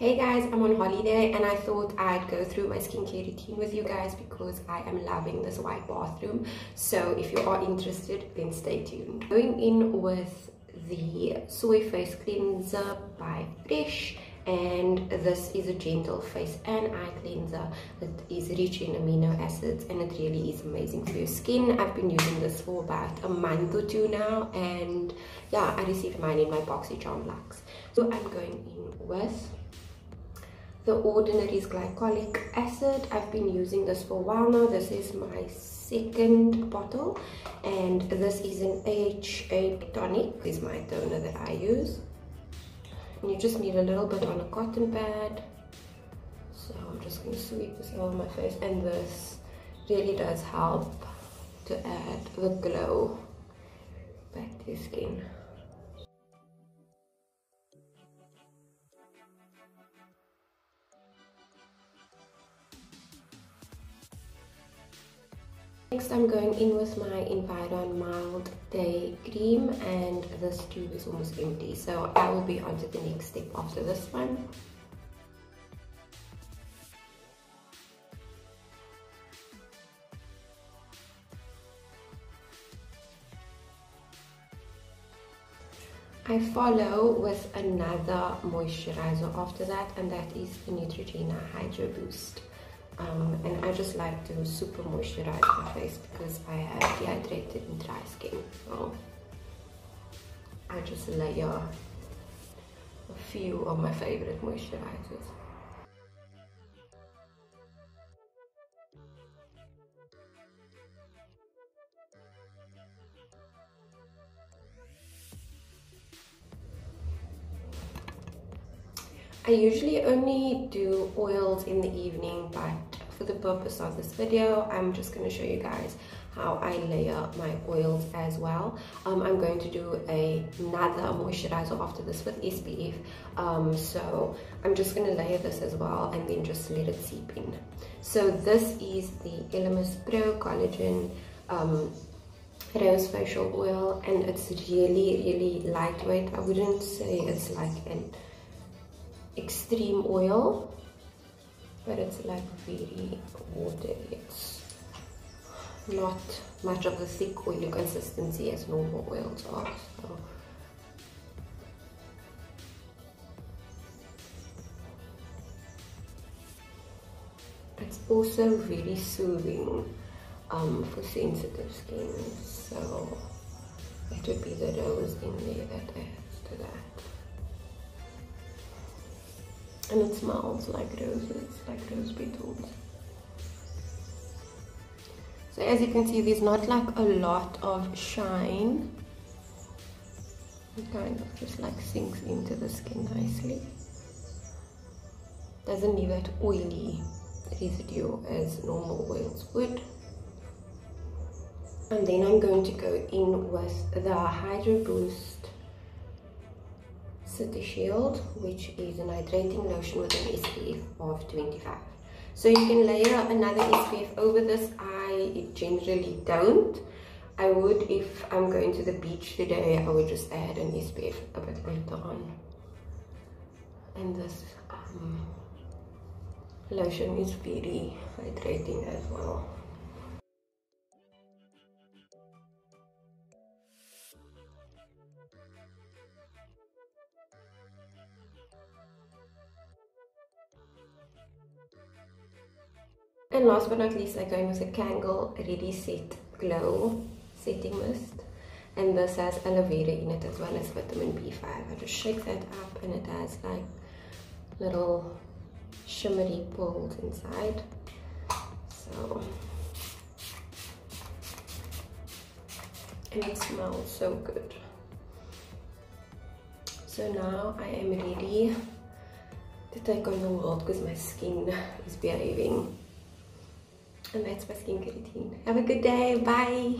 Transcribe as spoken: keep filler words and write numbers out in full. Hey guys, I'm on holiday and I thought I'd go through my skincare routine with you guys because I am loving this white bathroom. So if you are interested, then stay tuned. Going in with the Soy Face Cleanser by Fresh, and this is a gentle face and eye cleanser. It is rich in amino acids and it really is amazing for your skin. I've been using this for about a month or two now, and yeah, I received mine in my Boxycharm Luxe. So I'm going in with The Ordinary's Glycolic Acid. I've been using this for a while now. This is my second bottle, and this is an H eight tonic. This is my toner that I use. And you just need a little bit on a cotton pad. So I'm just going to sweep this over my face, and this really does help to add the glow back to your skin. Next, I'm going in with my Environ Mild Day Cream, and this tube is almost empty, so I will be on to the next step after this one. I follow with another moisturizer after that, and that is the Neutrogena Hydro Boost. Um, and I just like to super moisturize my face because I have dehydrated and dry skin, so I just layer a few of my favorite moisturizers. I usually only do oils in the evening, but for the purpose of this video, I'm just going to show you guys how I layer my oils as well. Um, I'm going to do a, another moisturizer after this with S P F, um, so I'm just going to layer this as well and then just let it seep in. So this is the Elemis Pro Collagen um, Rose Facial Oil, and it's really, really lightweight. I wouldn't say it's like an extreme oil, but it's like very watery. It's not much of the thick oily consistency as normal oils are, so it's also very soothing um, for sensitive skin, so that would be the rose in there that adds to that. And it smells like roses, like rose petals. So as you can see, there's not like a lot of shine. It kind of just like sinks into the skin nicely. Doesn't leave that oily residue as normal oils would. And then I'm going to go in with the Hydro Boost City Shield, which is an hydrating lotion with an S P F of twenty-five. So you can layer another S P F over this. I generally don't. I would, if I'm going to the beach today, I would just add an S P F a bit later on. And this um, lotion is very hydrating as well. And last but not least, I'm going with the Kangol Ready Set Glow Setting Mist, and this has aloe vera in it as well as vitamin B five. I just shake that up and it has like little shimmery pearls inside. So, and it smells so good. So now I am ready to take on the world because my skin is behaving. And that's my skincare routine. Have a good day. Bye.